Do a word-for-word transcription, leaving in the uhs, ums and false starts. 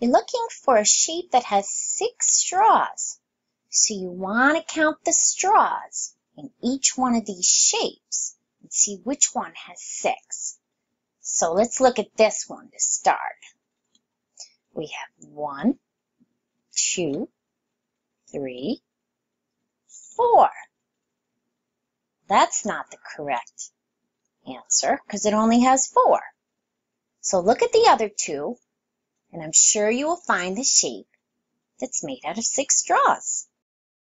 You're looking for a sheep that has six straws. So you want to count the straws in each one of these shapes and see which one has six. So let's look at this one to start. We have one, two, three, four. That's not the correct answer because it only has four. So look at the other two, and I'm sure you will find the sheep that's made out of six straws.